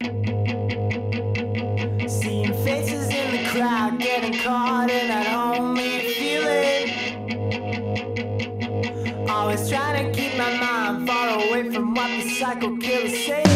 Seeing faces in the crowd, getting caught in that homely feeling. Always trying to keep my mind far away from what the psycho killer says.